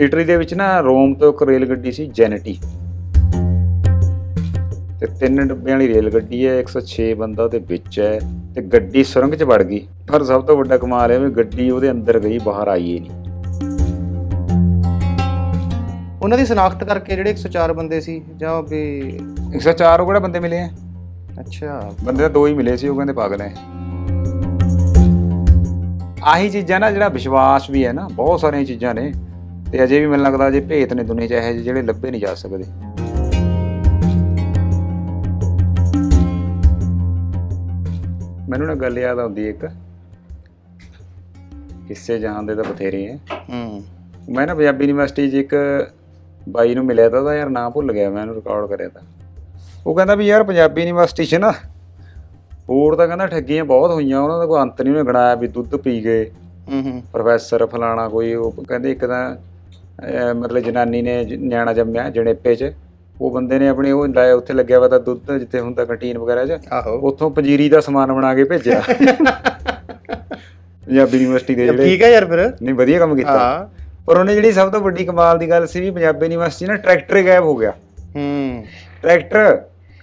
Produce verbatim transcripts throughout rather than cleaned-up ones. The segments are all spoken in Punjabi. इटली दे विच ना रोम तो एक रेलगड्डी सी जेनेटी ते तीन डब्बे वाली रेलगड्डी है। एक सौ छे बंदा उहदे विच है ते गड्डी सुरंग च वड़ गई, पर सब तो वड्डा कमाल है भी गड्डी उहदे अंदर गई, बाहर आई ही नहीं। उन्हां दी शनाख्त करके जिहड़े एक सौ चार बंदे सी जां भी एक सौ चार ओहड़ा बंदे मिले हैं। अच्छा, बंदे दो ही मिले सी, ओह कहंदे पागल है। आही चीज़ां ना जिहड़ा विश्वास भी है ना, बहुत सारियां चीज़ां ने ते अजे भी मैनूं लगदा जे भेत ने दुनिया 'च इहो जिहे जिहड़े लभे नहीं जा सकदे। मैनूं ना गल याद आउंदी इक, किस्से जहान दे तां बथेरे हैं। मैं ना पंजाबी यूनिवर्सिटी 'च इक ਬਾਈ ਨੂੰ ਮਿਲਿਆ ਤਾਂ ਯਾਰ ਨਾਂ ਭੁੱਲ ਗਿਆ ਮੈਂ, ਉਹਨੂੰ ਰਿਕਾਰਡ ਕਰਿਆ ਤਾਂ। ਉਹ ਕਹਿੰਦਾ ਵੀ ਯਾਰ ਪੰਜਾਬੀ ਯੂਨੀਵਰਸਿਟੀ 'ਚ ਨਾ ਹੋਰ ਤਾਂ ਕਹਿੰਦਾ ਠੱਗੀਆਂ ਬਹੁਤ ਹੋਈਆਂ, ਉਹਨਾਂ ਦਾ ਕੋਈ ਅੰਤ ਨਹੀਂ। ਉਹਨੇ ਗਣਾਇਆ ਵੀ ਦੁੱਧ ਪੀ ਗਏ ਪ੍ਰੋਫੈਸਰ ਫਲਾਣਾ ਕੋਈ। ਉਹ ਕਹਿੰਦੇ ਇੱਕ ਤਾਂ ਮਤਲਬ ਜਨਾਨੀ ਨੇ ਨਿਆਣਾ ਜੰਮਿਆ ਜਣੇਪੇ 'ਚ, ਉਹ ਬੰਦੇ ਨੇ ਆਪਣੀ ਉਹ ਲਾਇਆ ਉੱਥੇ ਲੱਗਿਆ ਵਾ ਤਾਂ ਦੁੱਧ ਜਿੱਥੇ ਹੁੰਦਾ ਕੰਟੀਨ ਵਗੈਰਾ 'ਚ, ਉੱਥੋਂ ਪੰਜੀਰੀ ਦਾ ਸਮਾਨ ਬਣਾ ਕੇ ਭੇਜਿਆ ਪੰਜਾਬੀ ਯੂਨੀਵਰਸਿਟੀ ਦੇ। ਠੀਕ ਹੈ ਯਾਰ, ਫਿਰ ਨਹੀਂ ਵਧੀਆ ਕੰਮ ਕੀਤਾ। पर उन्हें जी सब तो बड़ी कमाल की गल सी भी पंजाबी यूनिवर्सिटी ना ट्रैक्टर गायब हो गया। ट्रैक्टर,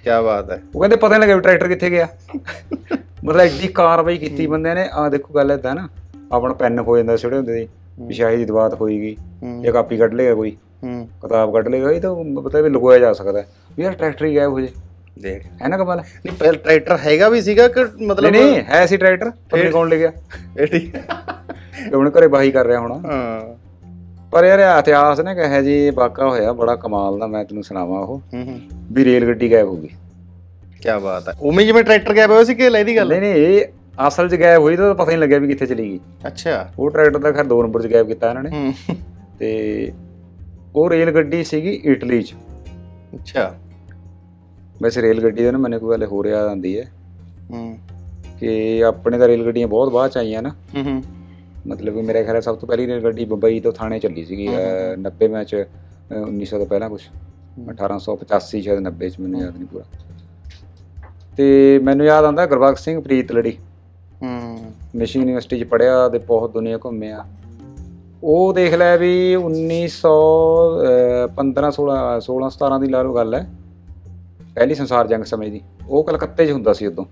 क्या बात है। वो कहते पता नहीं लगे ट्रैक्टर कितने गया मतलब एड्डी कार्रवाई की बंदे ने। आ देखो गल ऐसा ना, अपना पेन खो जाता छोड़े होंगे शाही की दवात होएगी या कापी कट लेगा कोई, किताब कट लेगा, ये तो मतलब लगवाया जा सकता है। यार ट्रैक्टर ही गायब हो जाए, देख है ना कमाल। नहीं पहले ट्रैक्टर हैगा भी सीगा कि मतलब नहीं है सी ट्रैक्टर, फिर कौन ले गया। ठीक है, अपने घरे बाही कर रहा होना। पर यार इतिहास ने कहा जी वाका होया बड़ा कमाल दा, मैं तेनू सुनावा ओह भी रेलगड्डी गायब हो गई। क्या बात है। उम्मीद जिवें ट्रैक्टर गायब होया सी कि लैदी गल नहीं नहीं ये असल च गायब होई तां पता नहीं लग्या भी कित्थे चली गई। अच्छा, वो ट्रैक्टर दा खैर दो नंबर च गायब कीता इन्हां ने ते वो रेलगड्डी सीगी इटली च। अच्छा, वैसे रेलगड्डी दा ना मैंने कोई गल होर याद आंदी है कि अपने तां रेलगड्डियां बहुत बाद च आईयां ना, मतलब कि मेरे ख्याल सब तो पहली रेलगड्डी बंबई तो थाने चली सी नब्बे में च, उन्नीस सौ तो पहला कुछ अठारह सौ पचासी शायद नब्बे च, मैंने याद नहीं पूरा। तो मैंने याद आता गुरबख्श सिंह प्रीतलड़ी मिशन यूनिवर्सिटी पढ़िया तो बहुत दुनिया घूमया। वो देख लिया भी उन्नीस सौ पंद्रह सोलह सोलह सतारह की ला लो गल है, पहली संसार जंग समय की। वो कलकत्ते च हुंदा सी उदों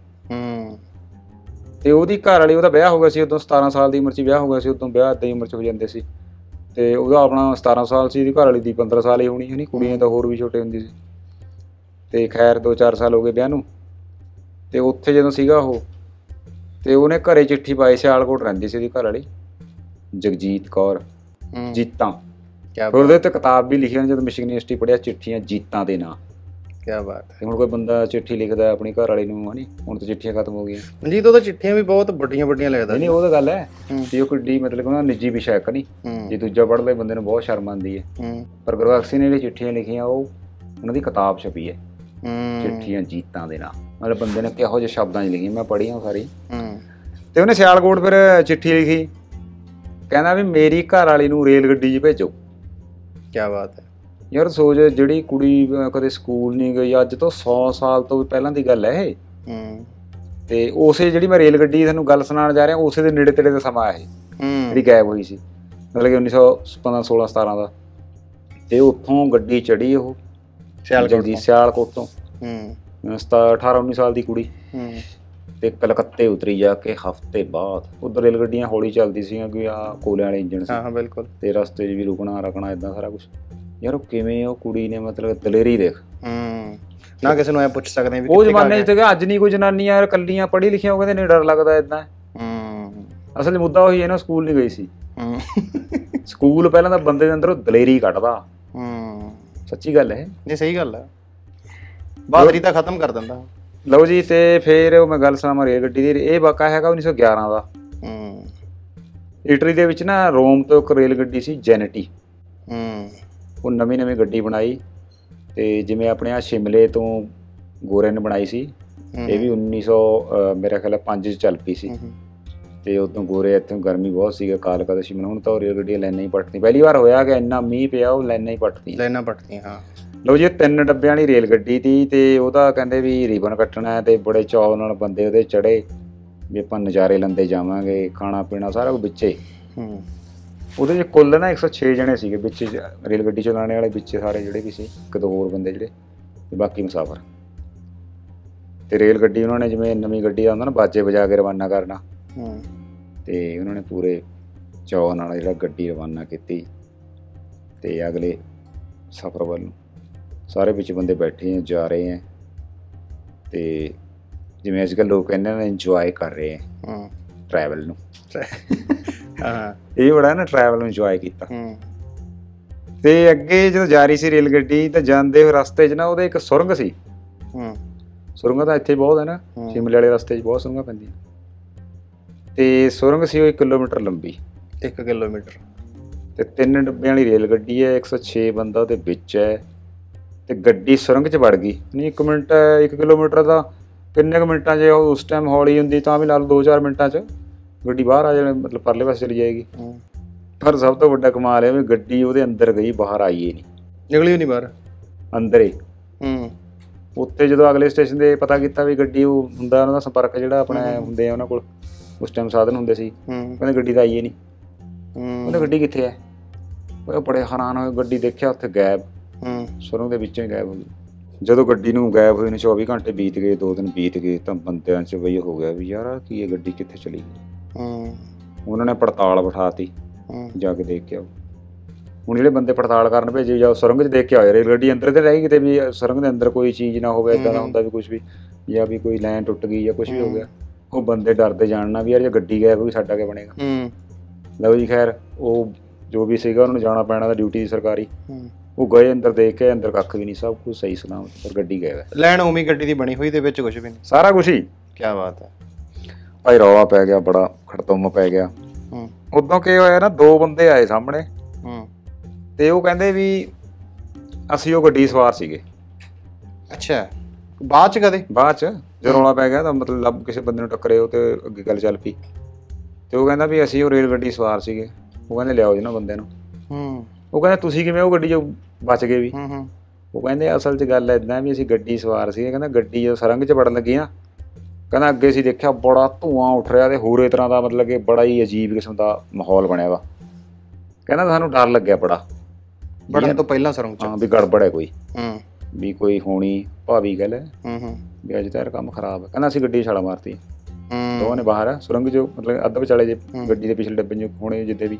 ਤੇ ਉਹਦੀ ਘਰ ਵਾਲੀ ਉਹਦਾ ਵਿਆਹ ਹੋ ਗਿਆ ਸੀ ਉਦੋਂ, ਸਤਾਰਾਂ ਸਾਲ ਦੀ ਉਮਰ 'ਚ ਵਿਆਹ ਹੋ ਗਿਆ ਸੀ ਉਦੋਂ। ਵਿਆਹ ਦੀ ਉਮਰ 'ਚ ਹੋ ਜਾਂਦੇ ਸੀ ਤੇ ਉਹਦਾ ਆਪਣਾ ਸਤਾਰਾਂ ਸਾਲ ਸੀ, ਉਹਦੀ ਘਰ ਵਾਲੀ ਦੀ ਪੰਦਰਾਂ ਸਾਲ ਹੀ ਹੋਣੀ ਹੈ। ਨਹੀਂ ਕੁੜੀਆਂ ਤਾਂ ਹੋਰ ਵੀ ਛੋਟੇ ਹੁੰਦੀ ਸੀ ਤੇ ਖੈਰ ਦੋ ਚਾਰ ਸਾਲ ਹੋ ਗਏ ਵਿਆਹ ਨੂੰ। ਤੇ ਉੱਥੇ ਜਦੋਂ ਸੀਗਾ ਉਹ ਤੇ ਉਹਨੇ ਘਰੇ ਚਿੱਠੀ ਪਾਈ, ਸਿਆਲਕੋਟ ਰਹਿੰਦੀ ਸੀ ਉਹਦੀ ਘਰ ਵਾਲੀ ਜਗਜੀਤ ਕੌਰ, ਜੀਤਾਂ। ਉਹਦੇ ਉੱਤੇ ਕਿਤਾਬ ਵੀ ਲਿਖੀ ਜਦੋਂ ਮਿਸ਼ਨ ਯੂਨੀਵਰਸਿਟੀ ਪੜ੍ਹਿਆ, ਚਿੱਠੀਆਂ ਜੀਤਾਂ ਦੇ ਨਾਂ। क्या बात है। कोई बंदा चिट्ठी लिखता है अपनी घर वाली नूं, है हुण तो चिट्ठियां खत्म हो गई। जी तो चिट्ठियां भी बहुत बड़ियां बड़ियां लिखदा नहीं, वो तो गल है कि कोई डी मतलब ना निजी विषय है कनी जे दूजा पढ़दा बंदे नूं बहुत शर्म आंदी है। पर गुरबख्श ने जिहड़ी चिट्ठियां लिखियां वो उन्हां दी किताब छपी है, चिट्ठियां जीतां दे नाल। मतलब बंदे ने किहो जिहे शब्दां 'च लिखियां, मैं पढ़ियां सारियां। ते उहने सियालकोट फिर चिट्ठी लिखी, कहंदा भी मेरी घर वाली नूं रेलगड्डी 'च भेजो। क्या बात है यार, सोच जिहड़ी कुड़ी कदे स्कूल नहीं गई, अज तो सौ साल तो पहलां दी गल है। ते उसे जिहड़ी मैं रेलगड्डी तुहानूं गल सुणाउण जा रिहा, उसे दे नेड़े तेड़े दा समां है जिहड़ी गायब होई सी, मतलब कि उन्नीस सौ पंद्रह सोलह सतारह दा। ते उत्थों गड्डी चढ़ी ओह सियालकोट दी, सियालकोट तो अठारह उन्नीस साल दी कुड़ी ते कलकत्ते उतरी जाके हफ्ते बाद। उधर रेलगड्डियां हौली चलदी सीगियां कि आ कोयले वाले इंजन सी। हां बिल्कुल। ते रस्ते 'च भी रुकना रकना इदां सारा कुछ। ਯਾਰ ਉਹ ਕਿਵੇਂ ਉਹ ਕੁੜੀ ਨੇ ਮਤਲਬ ਦਲੇਰੀ ਦੇਖ ਨਾ, ਕਿਸੇ ਨੂੰ ਐ ਪੁੱਛ ਸਕਦੇ ਵੀ ਉਹ ਜਮਾਨੇ 'ਚ ਤਾਂ ਅੱਜ ਨਹੀਂ ਕੋਈ ਜਨਾਨੀ ਯਾਰ ਕੱਲੀਆਂ ਪੜ੍ਹੀ ਲਿਖੀਆਂ ਉਹ ਕਹਿੰਦੇ ਨੇ ਡਰ ਲੱਗਦਾ ਇਦਾਂ। ਅਸਲ ਮੁੱਦਾ ਉਹੀ ਹੈ ਨਾ, ਸਕੂਲ ਨਹੀਂ ਗਈ ਸੀ। ਸਕੂਲ ਪਹਿਲਾਂ ਤਾਂ ਬੰਦੇ ਦੇ ਅੰਦਰੋਂ ਦਲੇਰੀ ਕੱਢਦਾ। ਸੱਚੀ ਗੱਲ ਹੈ। ਨਹੀਂ ਸਹੀ ਗੱਲ ਹੈ, ਬਹਾਦਰੀ ਤਾਂ ਖਤਮ ਕਰ ਦਿੰਦਾ। ਲਓ ਜੀ, ਤੇ ਫੇਰ ਉਹ ਮੈਂ ਗੱਲ ਸੁਣਾਵਾਂ ਰੇਲ ਗੱਡੀ ਦੀ। ਇਹ ਵਾਕਾ ਹੈਗਾ ਉੱਨੀ ਸੌ ਗਿਆਰਾਂ ਦਾ। ਇਟਲੀ ਦੇ ਵਿੱਚ ਨਾ ਰੋਮ ਤੋਂ ਇੱਕ ਰੇਲ ਗੱਡੀ ਸੀ ਜੈਨਟੀ। ਉਹ ਨਵੀਂ ਨਵੀਂ ਗੱਡੀ ਬਣਾਈ ਤੇ ਜਿਵੇਂ ਆਪਣੇ ਆ ਸ਼ਿਮਲੇ ਤੋਂ ਗੋਰੇ ਨੇ ਬਣਾਈ ਸੀ, ਇਹ ਵੀ ਉੱਨੀ ਸੌ ਮੇਰਾ ਖਿਆਲ ਪੰਜ 'ਚ ਚੱਲ ਪਈ ਸੀ। ਤੇ ਉਦੋਂ ਗੋਰੇ ਇੱਥੋਂ ਗਰਮੀ ਬਹੁਤ ਸੀਗਾ, ਕਾਲਕਾ ਦਾ ਸ਼ਿਮਲਾ। ਹੁਣ ਤਾਂ ਰੇਲ ਗੱਡੀਆਂ ਲਾਈਨਾਂ ਹੀ ਪੱਟਦੀਆਂ। ਪਹਿਲੀ ਵਾਰ ਹੋਇਆ ਕਿ ਇੰਨਾ ਮੀਂਹ ਪਿਆ ਉਹ ਲਾਈਨਾਂ ਹੀ ਪੱਟਦੀਆਂ ਲਾਈਨਾਂ ਪੱਟਦੀਆਂ ਹਾਂ। ਲਓ ਜੀ, ਤਿੰਨ ਡੱਬਿਆਂ ਵਾਲੀ ਰੇਲ ਗੱਡੀ ਤੀ ਤੇ ਉਹਦਾ ਕਹਿੰਦੇ ਵੀ ਰੀਬਨ ਕੱਟਣਾ ਤੇ ਬੜੇ ਚਾਅ ਨਾਲ ਬੰਦੇ ਉਹਦੇ ਚੜੇ ਵੀ ਆਪਾਂ ਨਜ਼ਾਰੇ ਲੈਂਦੇ ਜਾਵਾਂਗੇ, ਖਾਣਾ ਪੀਣਾ ਸਾਰਾ ਕੁਝ ਵਿੱਚੇ। ਉਹਦੇ ਚ ਕੁੱਲ ਨਾ ਇੱਕ ਸੌ ਛੇ ਜਣੇ ਸੀਗੇ, ਵਿੱਚ ਰੇਲ ਗੱਡੀ ਚਲਾਉਣ ਵਾਲੇ ਵਿੱਚ ਸਾਰੇ ਜਿਹੜੇ ਵੀ ਸੀ, ਕਿਤੇ ਹੋਰ ਬੰਦੇ ਜਿਹੜੇ ਤੇ ਬਾਕੀ ਮੁਸਾਫਰ। ਤੇ ਰੇਲ ਗੱਡੀ ਉਹਨਾਂ ਨੇ ਜਿਵੇਂ ਨਵੀਂ ਗੱਡੀ ਆਉਂਦਾ ਨਾ ਬਾਜੇ ਵਜਾ ਕੇ ਰਵਾਨਾ ਕਰਨਾ, ਤੇ ਉਹਨਾਂ ਨੇ ਪੂਰੇ ਚੌਂ ਨਾਲ ਜਿਹੜਾ ਗੱਡੀ ਰਵਾਨਾ ਕੀਤੀ ਤੇ ਅਗਲੇ ਸਫ਼ਰ ਵੱਲ ਨੂੰ ਸਾਰੇ ਵਿੱਚ ਬੰਦੇ ਬੈਠੇ ਹੈ ਜਾ ਰਹੇ ਹੈ। ਤੇ ਜਿਵੇਂ ਅੱਜ ਕੱਲ੍ਹ ਲੋਕ ਕਹਿੰਦੇ ਨੇ ਇੰਜੋਏ ਕਰ ਰਹੇ ਹੈ ਟਰੈਵਲ ਨੂੰ, ਇਹ ਬੜਾ ਨਾ ਟਰੈਵਲ ਨੂੰ ਇੰਜੋਏ ਕੀਤਾ। ਤੇ ਅੱਗੇ ਜਦੋਂ ਜਾ ਰਹੀ ਸੀ ਰੇਲ ਗੱਡੀ ਤਾਂ ਜਾਂਦੇ ਹੋਏ ਰਸਤੇ 'ਚ ਨਾ ਉਹਦੇ ਇੱਕ ਸੁਰੰਗ ਸੀ। ਸੁਰੰਗਾਂ ਤਾਂ ਇੱਥੇ ਬਹੁਤ ਹੈ ਨਾ, ਸ਼ਿਮਲੇ ਵਾਲੇ ਰਸਤੇ 'ਚ ਬਹੁਤ ਸੁਰੰਗਾਂ ਪੈਂਦੀਆਂ। ਤੇ ਸੁਰੰਗ ਸੀ ਉਹ ਇੱਕ ਕਿਲੋਮੀਟਰ ਲੰਬੀ, ਇੱਕ ਕਿਲੋਮੀਟਰ। ਤੇ ਤਿੰਨ ਡੱਬਿਆਂ ਵਾਲੀ ਰੇਲ ਗੱਡੀ ਹੈ, ਇੱਕ ਸੌ ਛੇ ਬੰਦਾ ਉਹਦੇ ਵਿੱਚ ਹੈ। ਤੇ ਗੱਡੀ ਸੁਰੰਗ 'ਚ ਵੜ ਗਈ, ਨਹੀਂ ਇੱਕ ਮਿੰਟ ਇੱਕ ਕਿਲੋਮੀਟਰ ਦਾ ਕਿੰਨੇ ਕੁ ਮਿੰਟਾਂ 'ਚ, ਉਸ ਟਾਈਮ ਹੌਲੀ ਹੁੰਦੀ ਤਾਂ ਵੀ ਨਾਲ ਦੋ ਚਾਰ ਮਿੰਟਾਂ 'ਚ ਗੱਡੀ ਬਾਹਰ ਆ ਜਾਣੀ, ਮਤਲਬ ਪਰਲੇ ਪਾਸੇ ਚਲੀ ਜਾਏਗੀ। ਪਰ ਸਭ ਤੋਂ ਵੱਡਾ ਕਮਾਲ ਹੈ ਵੀ ਗੱਡੀ ਉਹਦੇ ਅੰਦਰ ਗਈ, ਬਾਹਰ ਆਈ ਹੀ ਨਹੀਂ, ਨਿਕਲੀ ਨਹੀਂ ਬਾਹਰ, ਅੰਦਰ ਹੀ। ਉੱਥੇ ਜਦੋਂ ਅਗਲੇ ਸਟੇਸ਼ਨ 'ਤੇ ਪਤਾ ਕੀਤਾ ਵੀ ਗੱਡੀ, ਉਹ ਹੁੰਦਾ ਉਹਨਾਂ ਦਾ ਸੰਪਰਕ ਜਿਹੜਾ ਆਪਣਾ ਹੁੰਦੇ ਆ ਉਹਨਾਂ ਕੋਲ, ਉਸ ਟਾਈਮ ਸਾਧਨ ਹੁੰਦੇ ਸੀ, ਕਹਿੰਦੇ ਗੱਡੀ ਤਾਂ ਆਈ ਹੀ ਨਹੀਂ। ਉਹਨੇ ਗੱਡੀ ਕਿੱਥੇ ਹੈ, ਉਹ ਬੜੇ ਹੈਰਾਨ ਹੋਏ। ਗੱਡੀ ਦੇਖਿਆ ਉੱਥੇ ਗਾਇਬ, ਸੁਰੰਗ ਦੇ ਵਿੱਚੋਂ ਹੀ ਗਾਇਬ ਹੋ ਗਈ। ਜਦੋਂ ਗੱਡੀ ਨੂੰ ਗਾਇਬ ਹੋਈ ਨੂੰ ਚੌਵੀ ਘੰਟੇ ਬੀਤ ਗਏ, ਦੋ ਦਿਨ ਬੀਤ ਗਏ, ਤਾਂ ਬੰਦਿਆਂ 'ਚ ਬਈ ਹੋ ਗਿਆ ਵੀ ਯਾਰ ਕੀ ਇਹ ਗੱਡੀ ਕਿੱਥੇ ਚਲੀ ਗਈ। ਉਹਨਾਂ ਨੇ ਪੜਤਾਲ ਬਿਠਾਤੀ, ਜਾ ਕੇ ਦੇਖ ਕੇ ਆਓ। ਹੁਣ ਜਿਹੜੇ ਬੰਦੇ ਪੜਤਾਲ ਕਰਨ ਭੇਜੇ ਜਾਓ ਸੁਰੰਗ 'ਚ ਦੇਖ ਕੇ ਆਓ, ਰੇਲ ਗੱਡੀ ਅੰਦਰ ਤਾਂ ਰਹਿ ਗਈ ਕਿਤੇ ਵੀ ਸੁਰੰਗ ਦੇ ਅੰਦਰ ਕੋਈ ਚੀਜ਼ ਨਾ ਹੋਵੇ, ਇੱਦਾਂ ਦਾ ਹੁੰਦਾ ਵੀ ਕੁਛ ਵੀ, ਜਾਂ ਵੀ ਕੋਈ ਲਾਈਨ ਟੁੱਟ ਗਈ ਜਾਂ ਕੁਛ ਵੀ ਹੋ ਗਿਆ। ਉਹ ਬੰਦੇ ਡਰਦੇ ਜਾਣਨਾ ਵੀ ਯਾਰ ਜੇ ਗੱਡੀ ਗਾਇਬ ਹੋਈ ਸਾਡਾ ਕੀ ਬਣੇਗਾ। ਲਓ ਜੀ, ਖੈਰ ਉਹ ਜੋ ਵੀ ਸੀਗਾ ਉਹਨੂੰ ਜਾਣਾ ਪੈਣਾ ਤਾਂ ਡਿਊਟੀ ਸੀ ਸਰਕਾਰੀ। ਉਹ ਗਏ ਅੰਦਰ, ਦੇਖ ਕੇ ਅੰਦਰ ਕੱਖ ਵੀ ਨਹੀਂ, ਸਭ ਕੁਝ ਸਹੀ ਸਲਾਮਤ, ਪਰ ਗੱਡੀ ਗਾਇਬ ਹੈ। ਲੈਣ ਉਵੇਂ ਗੱਡੀ ਦੀ ਬਣੀ ਹੋਈ, ਦੇ ਵਿੱਚ ਕੁਛ ਵੀ ਨਹੀਂ, ਸਾਰਾ ਕੁਛ ਹੀ। ਕੀ ਬਾਤ ਹੈ ਭਾਈ, ਰੌਲਾ ਪੈ ਗਿਆ, ਬੜਾ ਖੜਤਮ ਪੈ ਗਿਆ। ਉਦੋਂ ਕੀ ਹੋਇਆ ਨਾ, ਦੋ ਬੰਦੇ ਆਏ ਸਾਹਮਣੇ ਤੇ ਉਹ ਕਹਿੰਦੇ ਵੀ ਅਸੀਂ ਉਹ ਗੱਡੀ ਸਵਾਰ ਸੀਗੇ। ਅੱਛਾ, ਬਾਅਦ 'ਚ ਕਦੇ ਬਾਅਦ 'ਚ ਜਦੋਂ ਰੌਲਾ ਪੈ ਗਿਆ ਤਾਂ ਮਤਲਬ ਕਿਸੇ ਬੰਦੇ ਨੂੰ ਟੱਕਰੇ ਉਹ, ਤੇ ਅੱਗੇ ਗੱਲ ਚੱਲ ਪਈ। ਤੇ ਉਹ ਕਹਿੰਦਾ ਵੀ ਅਸੀਂ ਉਹ ਰੇਲ ਗੱਡੀ ਸਵਾਰ ਸੀਗੇ। ਉਹ ਕਹਿੰਦੇ ਲਿਆਓ ਜੀ ਨਾ ਬੰਦੇ ਨੂੰ। ਉਹ ਕਹਿੰਦਾ ਤੁਸੀਂ ਕਿਵੇਂ ਉਹ ਗੱਡੀ 'ਚੋਂ ਬਚ ਗਏ ਵੀ। ਉਹ ਕਹਿੰਦੇ ਅਸਲ 'ਚ ਗੱਲ ਇੱਦਾਂ ਵੀ ਅਸੀਂ ਗੱਡੀ ਸਵਾਰ ਸੀਗੇ। ਕਹਿੰਦਾ ਗੱਡੀ ਜਦੋਂ ਸੁਰੰਗ 'ਚ ਵੜਨ ਲੱਗੀ ਨਾ, ਕਹਿੰਦਾ ਅੱਗੇ ਅਸੀਂ ਦੇਖਿਆ ਬੜਾ ਧੂੰਆਂ ਉੱਠ ਰਿਹਾ ਤੇ ਹੋਰੇ ਤਰ੍ਹਾਂ ਦਾ, ਮਤਲਬ ਕਿ ਬੜਾ ਹੀ ਅਜੀਬ ਕਿਸਮ ਦਾ ਮਾਹੌਲ ਬਣਿਆ ਵਾ। ਕਹਿੰਦਾ ਸਾਨੂੰ ਡਰ ਲੱਗਿਆ ਬੜਾ, ਵੜਨ ਤੋਂ ਪਹਿਲਾਂ ਸੁਰੰਗ 'ਚ, ਹਾਂ ਵੀ ਗੜਬੜ ਹੈ ਕੋਈ, ਵੀ ਕੋਈ ਹੋਣੀ ਭਾਵੀ ਗੱਲ ਹੈ, ਵੀ ਅੱਜ ਤਾਂ ਯਾਰ ਕੰਮ ਖਰਾਬ ਹੈ। ਕਹਿੰਦਾ ਅਸੀਂ ਗੱਡੀ ਛਾਲਾ ਮਾਰਤੀ, ਦੋਵਾਂ ਨੇ ਬਾਹਰ ਆ ਸੁਰੰਗ 'ਚੋਂ, ਮਤਲਬ ਅੱਧ ਵਿਚਾਲੇ ਜੇ ਗੱਡੀ ਦੇ ਪਿਛਲੇ ਡੱਬੇ 'ਚ ਹੋਣੇ ਜਿੱਦੇ ਵੀ।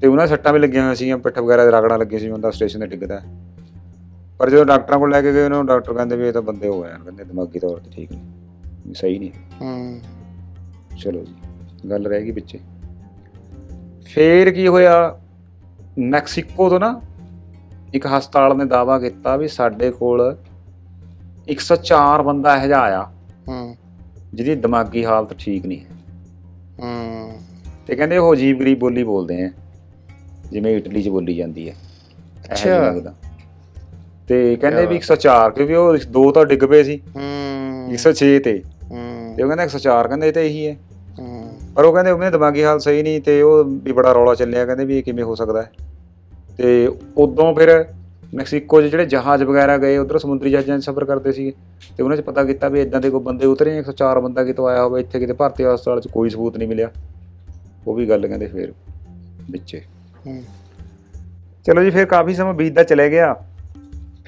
ਤੇ ਉਹਨਾਂ ਸੱਟਾਂ ਵੀ ਲੱਗੀਆਂ ਹੋਈਆਂ ਸੀਗੀਆਂ, ਪਿੱਠ ਵਗੈਰਾ ਦੇ ਰਗੜਾਂ ਲੱਗੀਆਂ ਸੀ, ਬੰਦਾ ਸਟੇਸ਼ਨ 'ਤੇ ਡਿੱਗਦਾ। ਪਰ ਜਦੋਂ ਡਾਕਟਰਾਂ ਕੋਲ ਲੈ ਕੇ ਗਏ ਉਹਨਾਂ ਨੂੰ, ਡਾਕਟਰ ਕਹਿੰਦੇ ਵੀ ਇਹ ਤਾਂ ਬੰਦੇ ਹੋ ਜਾਣ, ਕਹਿੰਦੇ ਦਿਮਾਗੀ ਤੌਰ 'ਤੇ ਠੀਕ ਨਹੀਂ, ਸਹੀ ਨਹੀਂ। ਚਲੋ ਜੀ, ਗੱਲ ਰਹਿ ਗਈ ਪਿੱਛੇ। ਫਿਰ ਕੀ ਹੋਇਆ, ਮੈਕਸੀਕੋ ਤੋਂ ਨਾ ਇੱਕ ਹਸਪਤਾਲ ਨੇ ਦਾਅਵਾ ਕੀਤਾ ਵੀ ਸਾਡੇ ਕੋਲ ਇੱਕ ਸੌ ਚਾਰ ਬੰਦਾ ਇਹੋ ਜਿਹਾ ਆਇਆ ਜਿਹਦੀ ਦਿਮਾਗੀ ਹਾਲਤ ਠੀਕ ਨਹੀਂ ਹੈ। ਤੇ ਕਹਿੰਦੇ ਉਹ ਅਜੀਬ ਗਰੀਬ ਬੋਲੀ ਬੋਲਦੇ ਹੈ, ਜਿਵੇਂ ਇਟਲੀ 'ਚ ਬੋਲੀ ਜਾਂਦੀ ਹੈ ਲੱਗਦਾ। ਤੇ ਕਹਿੰਦੇ ਵੀ ਇੱਕ ਸੌ ਚਾਰ, ਕਿਉਂਕਿ ਉਹ ਦੋ ਤਾਂ ਡਿੱਗ ਪਏ ਸੀ ਇੱਕ ਸੌ ਛੇ ਤੇ, ਤੇ ਉਹ ਕਹਿੰਦੇ ਇੱਕ ਸੌ ਚਾਰ, ਕਹਿੰਦੇ ਇਹ ਤਾਂ ਇਹੀ ਹੈ। ਪਰ ਉਹ ਕਹਿੰਦੇ ਉਹਨੇ ਦਿਮਾਗੀ ਹਾਲਤ ਸਹੀ ਨਹੀਂ, ਤੇ ਉਹ ਵੀ ਬੜਾ ਰੌਲਾ ਚੱਲਿਆ, ਕਹਿੰਦੇ ਵੀ ਇਹ ਕਿਵੇਂ ਹੋ ਸਕਦਾ। ਤੇ ਉਦੋਂ ਫਿਰ ਮੈਕਸੀਕੋ 'ਚ ਜਿਹੜੇ ਜਹਾਜ਼ ਵਗੈਰਾ ਗਏ, ਉੱਧਰ ਸਮੁੰਦਰੀ ਜਹਾਜ਼ਾਂ 'ਚ ਸਫ਼ਰ ਕਰਦੇ ਸੀਗੇ, ਅਤੇ ਉਹਨਾਂ 'ਚ ਪਤਾ ਕੀਤਾ ਵੀ ਇੱਦਾਂ ਦੇ ਕੋਈ ਬੰਦੇ ਉਤਰੇ, ਇੱਕ ਸੌ ਚਾਰ ਬੰਦਾ ਕਿਤੋਂ ਆਇਆ ਹੋਵੇ। ਇੱਥੇ ਕਿਤੇ ਭਾਰਤੀ ਹਸਪਤਾਲ 'ਚ ਕੋਈ ਸਬੂਤ ਨਹੀਂ ਮਿਲਿਆ, ਉਹ ਵੀ ਗੱਲ ਕਹਿੰਦੇ ਫਿਰ ਵਿੱਚੇ। ਚਲੋ ਜੀ, ਫਿਰ ਕਾਫੀ ਸਮਾਂ ਬੀਤਦਾ ਚਲੇ ਗਿਆ।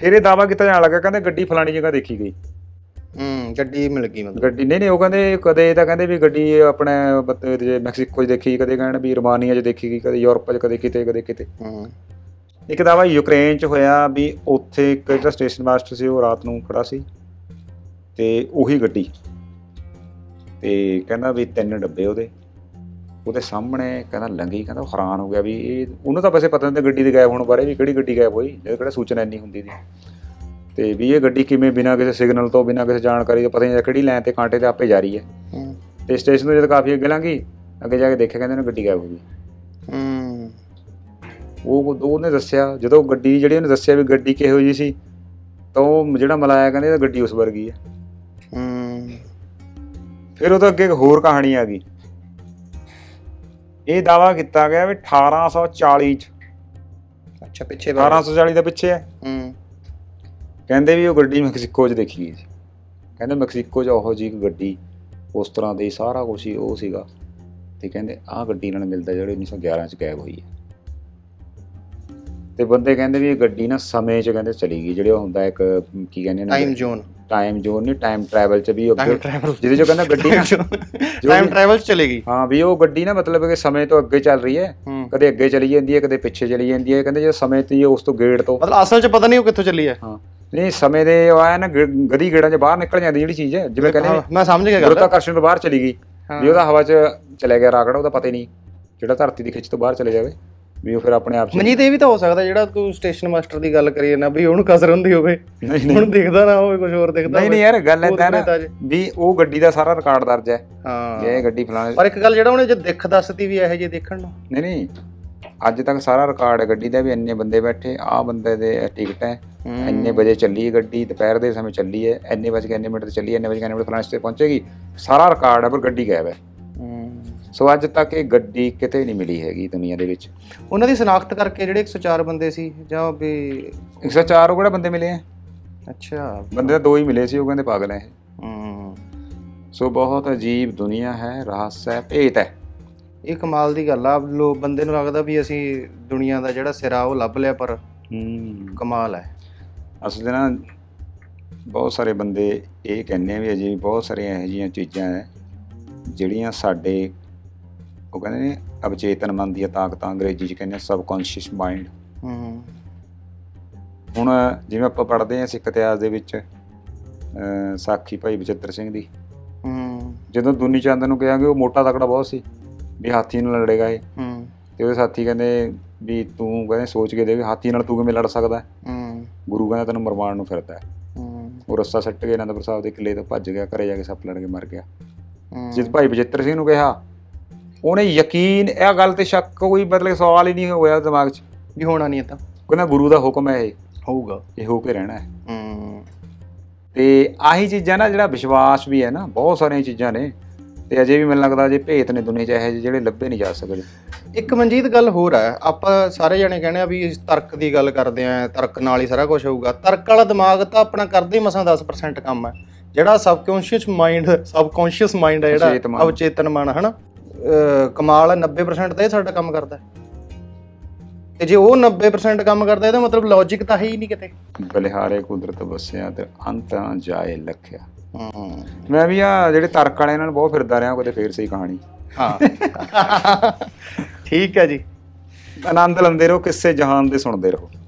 ਫਿਰ ਇਹ ਦਾਅਵਾ ਕੀਤਾ ਜਾਣ ਲੱਗਾ, ਕਹਿੰਦੇ ਗੱਡੀ ਫਲਾਣੀ ਜਗ੍ਹਾ ਦੇਖੀ ਗਈ, ਗੱਡੀ ਮਿਲ ਗਈ, ਮਤਲਬ ਗੱਡੀ ਨਹੀਂ ਨਹੀਂ ਉਹ ਕਹਿੰਦੇ ਕਦੇ ਤਾਂ ਕਹਿੰਦੇ ਵੀ ਗੱਡੀ ਆਪਣੇ ਮੈਕਸੀਕੋ 'ਚ ਦੇਖੀ, ਕਦੇ ਕਹਿਣ ਵੀ ਰੋਮਾਨੀਆ 'ਚ ਦੇਖੀ ਗਈ, ਕਦੇ ਯੂਰਪ 'ਚ, ਕਦੇ ਕਿਤੇ ਕਦੇ ਕਿਤੇ। ਇੱਕ ਦਾਅਵਾ ਯੂਕਰੇਨ 'ਚ ਹੋਇਆ ਵੀ ਉੱਥੇ ਇੱਕ ਜਿਹੜਾ ਸਟੇਸ਼ਨ ਮਾਸਟਰ ਸੀ ਉਹ ਰਾਤ ਨੂੰ ਖੜ੍ਹਾ ਸੀ, ਅਤੇ ਉਹੀ ਗੱਡੀ, ਅਤੇ ਕਹਿੰਦਾ ਵੀ ਤਿੰਨ ਡੱਬੇ ਉਹਦੇ ਉਹਦੇ ਸਾਹਮਣੇ ਕਹਿੰਦਾ ਲੰਘੀ। ਕਹਿੰਦਾ ਉਹ ਹੈਰਾਨ ਹੋ ਗਿਆ ਵੀ ਇਹ, ਉਹਨੂੰ ਤਾਂ ਵੈਸੇ ਪਤਾ ਨਹੀਂ ਗੱਡੀ ਦੇ ਗਾਇਬ ਹੋਣ ਬਾਰੇ ਵੀ ਕਿਹੜੀ ਗੱਡੀ ਗਾਇਬ ਹੋਈ, ਜਦੋਂ ਕਿਹੜਾ ਸੂਚਨਾ ਇੰਨੀ ਹੁੰਦੀ ਸੀ। ਅਤੇ ਵੀ ਇਹ ਗੱਡੀ ਕਿਵੇਂ ਬਿਨਾਂ ਕਿਸੇ ਸਿਗਨਲ ਤੋਂ, ਬਿਨਾਂ ਕਿਸੇ ਜਾਣਕਾਰੀ ਤੋਂ, ਪਤਾ ਨਹੀਂ ਕਿਹੜੀ ਲਾਈਨ 'ਤੇ ਕਾਂਟੇ 'ਤੇ ਆਪੇ ਜਾ ਰਹੀ ਹੈ। ਅਤੇ ਸਟੇਸ਼ਨ ਤੋਂ ਜਦੋਂ ਕਾਫੀ ਅੱਗੇ ਲੰਘੀ, ਅੱਗੇ ਜਾ ਕੇ ਦੇਖਿਆ ਕਹਿੰਦੇ ਉਹਨੂੰ ਗੱਡੀ ਗਾਇਬ ਹੋ ਗਈ। ਉਹ ਉਹਨੇ ਦੱਸਿਆ, ਜਦੋਂ ਗੱਡੀ ਜਿਹੜੀ ਉਹਨੇ ਦੱਸਿਆ ਵੀ ਗੱਡੀ ਕਿਹੋ ਜਿਹੀ ਸੀ, ਤਾਂ ਉਹ ਜਿਹੜਾ ਮਲਾਇਆ ਕਹਿੰਦੇ ਤਾਂ ਗੱਡੀ ਉਸ ਵਰਗੀ ਹੈ। ਫਿਰ ਉਹ ਤੋਂ ਅੱਗੇ ਇੱਕ ਹੋਰ ਕਹਾਣੀ ਆ ਗਈ। ਇਹ ਦਾਅਵਾ ਕੀਤਾ ਗਿਆ ਵੀ ਅਠਾਰਾਂ ਸੌ ਚਾਲੀ 'ਚ, ਅੱਛਾ ਪਿੱਛੇ ਅਠਾਰਾਂ ਸੌ ਚਾਲੀ ਦਾ ਪਿੱਛੇ ਹੈ, ਕਹਿੰਦੇ ਵੀ ਉਹ ਗੱਡੀ ਮੈਕਸੀਕੋ 'ਚ ਦੇਖੀ ਗਈ ਸੀ। ਕਹਿੰਦੇ ਮੈਕਸੀਕੋ 'ਚ ਉਹੋ ਜਿਹੀ ਗੱਡੀ, ਉਸ ਤਰ੍ਹਾਂ ਦੀ ਸਾਰਾ ਕੁਛ ਹੀ ਉਹ ਸੀਗਾ। तो कहिंदे आ गड्डी नाल मिलदा जिहड़ी उन्नी सौ ग्यारह च गायब हुई है। तो बंदे कहिंदे भी गड्डी ना समय च कहिंदे चली गई जिहड़ा हुंदा इक की कहिंदे ना टाइम जोन, टाइम जोन नहीं टाइम ट्रैवल च भी अग्गे जिहदे जो कहिंदा गड्डी ना टाइम ट्रैवल च चली गई। हां भी वो गड्डी ना मतलब कि समय तो अग्गे चल रही है, कदे अग्गे चली जांदी है कदे पिछे चली जांदी है। कहिंदे जो समय ती उस तो गेट तो मतलब असल च पता नहीं वो कित्थों चली है। हां नहीं समय दे आया ना गदी गेड़ा च बाहर निकल जांदी जेहड़ी चीज है जिवें कहिंदे मैं समझ गया गुरुत्वाकर्षण तो बाहर चली गई भी ओदा हवा च चला गया राकट ओदा पता ही नहीं जेहड़ा धरती दी खिच तो बाहर चले जावे ਵੀ ਉਹ ਫਿਰ ਆਪਣੇ ਆਪ ਮਨੀਤ ਇਹ ਵੀ ਤਾਂ ਹੋ ਸਕਦਾ ਜਿਹੜਾ ਕੋਈ ਸਟੇਸ਼ਨ ਮਾਸਟਰ ਦੀ ਗੱਲ ਕਰੀਏ ਨਾ ਵੀ ਉਹਨੂੰ ਕਸਰ ਹੁੰਦੀ ਹੋਵੇ ਹੁਣ ਦੇਖਦਾ ਨਾ ਹੋਵੇ ਕੁਝ ਹੋਰ ਦੇਖਦਾ ਨਹੀਂ ਨਹੀਂ ਯਾਰ ਗੱਲ ਇਦਾਂ ਨਾ ਵੀ ਉਹ ਗੱਡੀ ਦਾ ਸਾਰਾ ਰਿਕਾਰਡ ਦਰਜ ਹੈ ਹਾਂ ਇਹ ਗੱਡੀ ਫਲਾਣੇ ਪਰ ਇੱਕ ਗੱਲ ਜਿਹੜਾ ਉਹਨੇ ਜੇ ਦਿਖ ਦੱਸਤੀ ਵੀ ਇਹੋ ਜਿਹੇ ਦੇਖਣ ਨੂੰ ਨਹੀਂ ਨਹੀਂ ਅੱਜ ਤੱਕ ਸਾਰਾ ਰਿਕਾਰਡ ਹੈ ਗੱਡੀ ਦਾ ਵੀ ਇੰਨੇ ਬੰਦੇ ਬੈਠੇ ਆਹ ਬੰਦੇ ਦੇ ਟਿਕਟ ਹੈ ਇੰਨੇ ਵਜੇ ਚੱਲੀ ਹੈ ਗੱਡੀ ਦੁਪਹਿਰ ਦੇ ਸਮੇਂ ਚੱਲੀ ਹੈ ਇੰਨੇ ਵਜੇ ਇੰਨੇ ਮਿੰਟ ਤੇ ਚੱਲੀ ਹੈ ਇੰਨੇ ਵਜੇ ਇੰਨੇ ਮਿੰਟ ਫਲਾਣੇ ਤੇ ਪਹੁੰਚੇਗੀ ਸਾਰਾ ਰਿਕਾਰਡ ਹੈ ਪਰ ਗੱਡੀ ਗਾਇਬ ਹੈ। ਸੋ ਅੱਜ ਤੱਕ ਇਹ ਗੱਡੀ ਕਿਤੇ ਨਹੀਂ ਮਿਲੀ ਹੈਗੀ ਦੁਨੀਆ ਦੇ ਵਿੱਚ। ਉਹਨਾਂ ਦੀ ਸਨਾਖਤ ਕਰਕੇ ਜਿਹੜੇ ਇੱਕ ਸੌ ਚਾਰ ਬੰਦੇ ਸੀ ਜਾਂ ਵੀ ਇੱਕ ਸੌ ਚਾਰ ਉਹ ਕਿਹੜਾ ਬੰਦੇ ਮਿਲੇ ਆ? ਅੱਛਾ ਬੰਦੇ ਤਾਂ ਦੋ ਹੀ ਮਿਲੇ ਸੀ ਉਹ ਕਹਿੰਦੇ ਪਾਗਲ ਹੈ। ਹੂੰ ਸੋ ਬਹੁਤ ਅਜੀਬ ਦੁਨੀਆ ਹੈ, ਰਹੱਸ ਹੈ, ਭੇਤ ਹੈ। ਇਹ ਕਮਾਲ ਦੀ ਗੱਲ ਆ ਲੋ ਬੰਦੇ ਨੂੰ ਲੱਗਦਾ ਵੀ ਅਸੀਂ ਦੁਨੀਆ ਦਾ ਜਿਹੜਾ ਸਿਰਾ ਉਹ ਲੱਭ ਲਿਆ ਪਰ ਹੂੰ ਕਮਾਲ ਹੈ। ਅਸਲ ਦੇ ਨਾਲ ਬਹੁਤ ਸਾਰੇ ਬੰਦੇ ਇਹ ਕਹਿੰਦੇ ਆ ਵੀ ਅਜੇ ਬਹੁਤ ਸਾਰੀਆਂ ਇਹੋ ਜਿਹੀਆਂ ਚੀਜ਼ਾਂ ਹੈ ਜਿਹੜੀਆਂ ਸਾਡੇ ਉਹ ਕਹਿੰਦੇ ਨੇ ਅਵਚੇਤਨ ਮਨ ਦੀਆਂ ਤਾਕਤਾਂ ਅੰਗਰੇਜ਼ੀ 'ਚ ਕਹਿੰਦੇ ਸਬਕੌਂਸ਼ੀਅਸ ਮਾਈਂਡ। ਹੁਣ ਜਿਵੇਂ ਆਪਾਂ ਪੜ੍ਹਦੇ ਹਾਂ ਸਿੱਖ ਇਤਿਹਾਸ ਦੇ ਵਿੱਚ ਸਾਖੀ ਭਾਈ ਬਚਿੱਤਰ ਸਿੰਘ ਦੀ ਜਦੋਂ ਦੁਨੀ ਚੰਦ ਨੂੰ ਕਿਹਾ ਕਿ ਉਹ ਮੋਟਾ ਤਕੜਾ ਬਹੁਤ ਸੀ ਵੀ ਹਾਥੀ ਨਾਲ ਲੜੇਗਾ ਇਹ ਅਤੇ ਉਹਦੇ ਸਾਥੀ ਕਹਿੰਦੇ ਵੀ ਤੂੰ ਕਹਿੰਦੇ ਸੋਚ ਕੇ ਦੇਖ ਹਾਥੀ ਨਾਲ ਤੂੰ ਕਿਵੇਂ ਲੜ ਸਕਦਾ। ਗੁਰੂ ਕਹਿੰਦਾ ਤੈਨੂੰ ਮਰਵਾਉਣ ਨੂੰ ਫਿਰਦਾ। ਉਹ ਰੱਸਾ ਸੱਟ ਕੇ ਅਨੰਦਪੁਰ ਸਾਹਿਬ ਦੇ ਕਿਲ੍ਹੇ ਤੋਂ ਭੱਜ ਗਿਆ, ਘਰੇ ਜਾ ਕੇ ਸੱਪ ਲੜ ਕੇ ਮਰ ਗਿਆ। ਜਦ ਭਾਈ ਬਚਿੱਤਰ ਸਿੰਘ ਨੂੰ ਕਿਹਾ ਉਹਨੇ ਯਕੀਨ ਇਹ ਗੱਲ 'ਤੇ ਸ਼ੱਕ ਕੋਈ ਮਤਲਬ ਸਵਾਲ ਹੀ ਨਹੀਂ ਹੋਇਆ ਦਿਮਾਗ 'ਚ ਵੀ ਹੋਣਾ ਨਹੀਂ ਤਾਂ ਕਹਿੰਦਾ ਗੁਰੂ ਦਾ ਹੁਕਮ ਹੈ ਇਹ ਹੋਊਗਾ ਇਹ ਹੋ ਕੇ ਰਹਿਣਾ ਹੈ। ਅਤੇ ਆਹੀ ਚੀਜ਼ਾਂ ਨਾ ਜਿਹੜਾ ਵਿਸ਼ਵਾਸ ਵੀ ਹੈ ਨਾ ਬਹੁਤ ਸਾਰੀਆਂ ਚੀਜ਼ਾਂ ਨੇ ਅਤੇ ਅਜੇ ਵੀ ਮੈਨੂੰ ਲੱਗਦਾ ਜੇ ਭੇਤ ਨੇ ਦੁਨੀਆ 'ਚ ਇਹੋ ਜਿਹੇ ਜਿਹੜੇ ਲੱਭੇ ਨਹੀਂ ਜਾ ਸਕਦੇ। ਇੱਕ ਮਨਜੀਤ ਗੱਲ ਹੋਰ ਹੈ ਆਪਾਂ ਸਾਰੇ ਜਾਣੇ ਕਹਿੰਦੇ ਹਾਂ ਵੀ ਤਰਕ ਦੀ ਗੱਲ ਕਰਦੇ ਹਾਂ ਤਰਕ ਨਾਲ ਹੀ ਸਾਰਾ ਕੁਛ ਹੋਊਗਾ। ਤਰਕ ਵਾਲਾ ਦਿਮਾਗ ਤਾਂ ਆਪਣਾ ਕਰਦੇ ਮਸਾਂ ਦਸ ਪਰਸੈਂਟ ਕੰਮ ਹੈ ਜਿਹੜਾ ਸਬਕੌਂਸ਼ੀਅਸ ਮਾਈਂਡ ਸਬਕੌਂਸ਼ੀਅਸ ਮਾਈਂਡ ਹੈ ਜਿਹੜਾ ਅਵਚੇਤਨ ਮਨ ਹੈ ਨਾ ਕਮਾਲ ਹੈ ਨੱਬੇ ਪਰਸੈਂਟ ਤਾਂ ਇਹ ਸਾਡਾ ਕੰਮ ਕਰਦਾ ਅਤੇ ਜੇ ਉਹ ਨੱਬੇ ਪਰਸੈਂਟ ਕੰਮ ਕਰਦਾ ਇਹਦਾ ਮਤਲਬ ਲੌਜਿਕ ਤਾਂ ਹੈ ਹੀ ਨਹੀਂ ਕਿਤੇ। ਬਲਿਹਾਰੇ ਕੁਦਰਤ ਵਸਿਆ ਅਤੇ ਅੰਤਾਂ ਜਾਏ ਲਖਿਆ। ਮੈਂ ਵੀ ਆਹ ਜਿਹੜੇ ਤਰਕ ਵਾਲਿਆਂ ਨਾਲ ਬਹੁਤ ਫਿਰਦਾ ਰਿਹਾ ਕਦੇ ਫੇਰ ਸਹੀ ਕਹਾਣੀ। ਹਾਂ ਠੀਕ ਹੈ ਜੀ, ਆਨੰਦ ਲੈਂਦੇ ਰਹੋ, ਕਿੱਸੇ ਜਹਾਨ ਦੇ ਸੁਣਦੇ ਰਹੋ।